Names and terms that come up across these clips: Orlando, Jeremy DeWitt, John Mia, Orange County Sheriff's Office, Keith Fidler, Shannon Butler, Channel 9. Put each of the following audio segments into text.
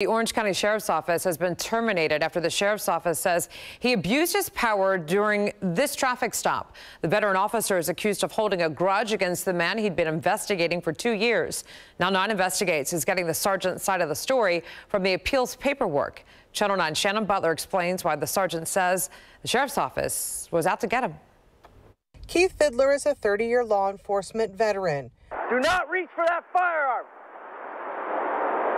The Orange County Sheriff's Office has been terminated after the Sheriff's Office says he abused his power during this traffic stop. The veteran officer is accused of holding a grudge against the man he'd been investigating for 2 years. Now 9 Investigates is getting the sergeant's side of the story from the appeals paperwork. Channel 9's Shannon Butler explains why the sergeant says the Sheriff's Office was out to get him. Keith Fidler is a 30-year law enforcement veteran. Do not reach for that firearm.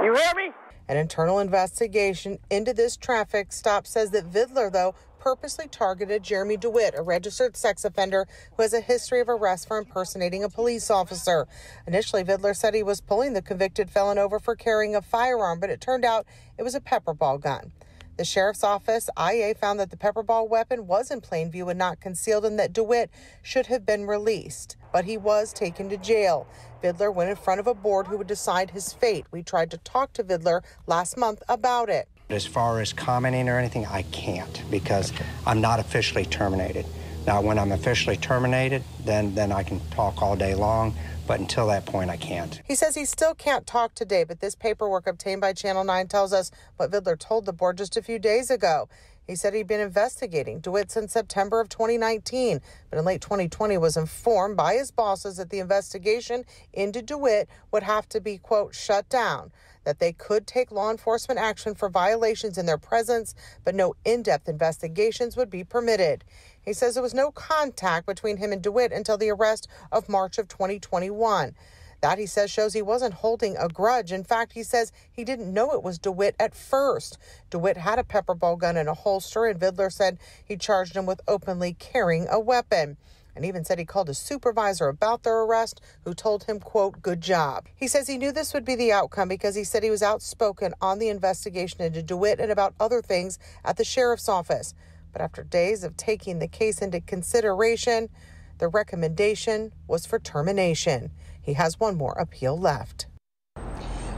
You hear me? An internal investigation into this traffic stop says that Fidler, though, purposely targeted Jeremy DeWitt, a registered sex offender who has a history of arrest for impersonating a police officer. Initially, Fidler said he was pulling the convicted felon over for carrying a firearm, but it turned out it was a pepper ball gun. The Sheriff's Office IA found that the pepper ball weapon was in plain view and not concealed, and that DeWitt should have been released, but he was taken to jail. Fidler went in front of a board who would decide his fate. We tried to talk to Fidler last month about it. As far as commenting or anything, I can't, because I'm not officially terminated. Now, when I'm officially terminated, then I can talk all day long, but until that point, I can't. He says he still can't talk today, but this paperwork obtained by Channel 9 tells us what Fidler told the board just a few days ago. He said he'd been investigating DeWitt since September of 2019, but in late 2020 was informed by his bosses that the investigation into DeWitt would have to be, quote, shut down, that they could take law enforcement action for violations in their presence, but no in-depth investigations would be permitted. He says there was no contact between him and DeWitt until the arrest of March of 2021. That, he says, shows he wasn't holding a grudge. In fact, he says he didn't know it was DeWitt at first. DeWitt had a pepper ball gun in a holster, and Fidler said he charged him with openly carrying a weapon, and even said he called his supervisor about their arrest, who told him, quote, good job. He says he knew this would be the outcome because he said he was outspoken on the investigation into DeWitt and about other things at the sheriff's office. But after days of taking the case into consideration, the recommendation was for termination. He has one more appeal left.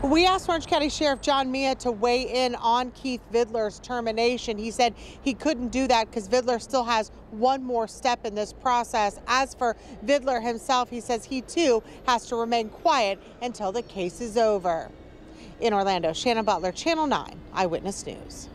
We asked Orange County Sheriff John Mia to weigh in on Keith Fidler's termination. He said he couldn't do that because Fidler still has one more step in this process. As for Fidler himself, he says he too has to remain quiet until the case is over. In Orlando, Shannon Butler, Channel 9 Eyewitness News.